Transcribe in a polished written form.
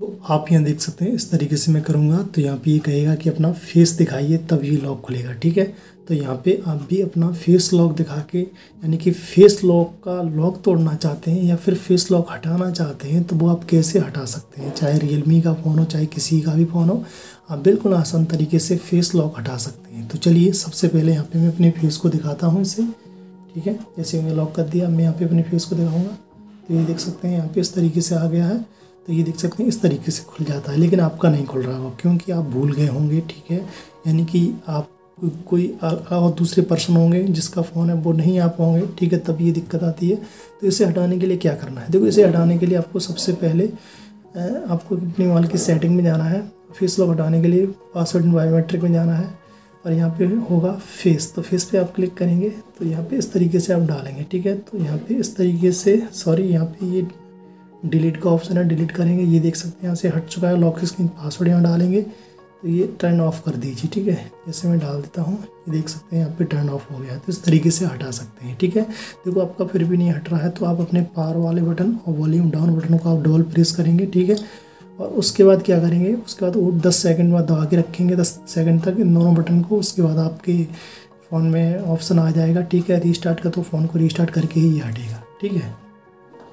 तो आप यहाँ देख सकते हैं इस तरीके से मैं करूँगा तो यहाँ पे ये कहेगा कि अपना फेस दिखाइए तब ये लॉक खुलेगा। ठीक है, तो यहाँ पे आप भी अपना फेस लॉक दिखा के यानी कि फेस लॉक का लॉक तोड़ना चाहते हैं या फिर फेस लॉक हटाना चाहते हैं तो वो आप कैसे हटा सकते हैं। चाहे रियलमी का फ़ोन हो चाहे किसी का भी फ़ोन हो, आप बिल्कुल आसान तरीके से फेस लॉक हटा सकते हैं। तो चलिए सबसे पहले यहाँ पर मैं अपने फेस को दिखाता हूँ इसे। ठीक है, जैसे मैंने लॉक कर दिया मैं यहाँ पर अपने फेस को दिखाऊँगा तो ये देख सकते हैं यहाँ पर इस तरीके से आ गया है। तो ये देख सकते हैं इस तरीके से खुल जाता है, लेकिन आपका नहीं खुल रहा होगा क्योंकि आप भूल गए होंगे। ठीक है, यानी कि आप कोई और दूसरे पर्सन होंगे जिसका फ़ोन है वो नहीं आ पाओगे। ठीक है, तब ये दिक्कत आती है। तो इसे हटाने के लिए क्या करना है, देखो इसे हटाने के लिए आपको सबसे पहले आपको अपने मोबाइल की सेटिंग में जाना है। फेस लॉक हटाने के लिए पासवर्ड एंड बायोमेट्रिक में जाना है और यहाँ पर होगा फेस, तो फेस पर आप क्लिक करेंगे तो यहाँ पर इस तरीके से आप डालेंगे। ठीक है, तो यहाँ पर इस तरीके से सॉरी यहाँ पर ये डिलीट का ऑप्शन है, डिलीट करेंगे। ये देख सकते हैं यहाँ से हट चुका है लॉक स्क्रीन, पासवर्ड यहाँ डालेंगे तो ये टर्न ऑफ कर दीजिए। ठीक है, जैसे मैं डाल देता हूँ ये देख सकते हैं यहाँ पे टर्न ऑफ हो गया। तो इस तरीके से हटा सकते हैं। ठीक है, देखो आपका फिर भी नहीं हट रहा है तो आप अपने पावर वाले बटन और वॉल्यूम डाउन बटनों को आप डबल प्रेस करेंगे। ठीक है, और उसके बाद क्या करेंगे, उसके बाद वो 10 सेकेंड बाद दबा के रखेंगे 10 सेकेंड तक इन दोनों बटन को। उसके बाद आपके फ़ोन में ऑप्शन आ जाएगा। ठीक है, रीस्टार्ट का, तो फ़ोन को रीस्टार्ट करके ही हटेगा। ठीक है।